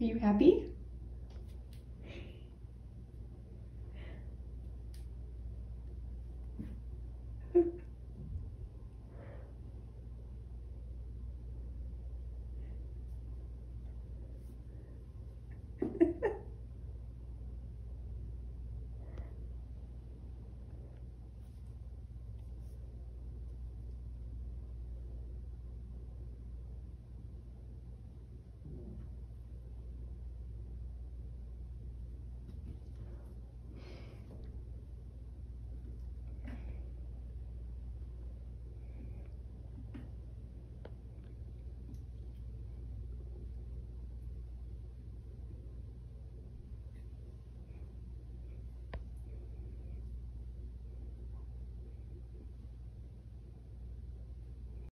Are you happy?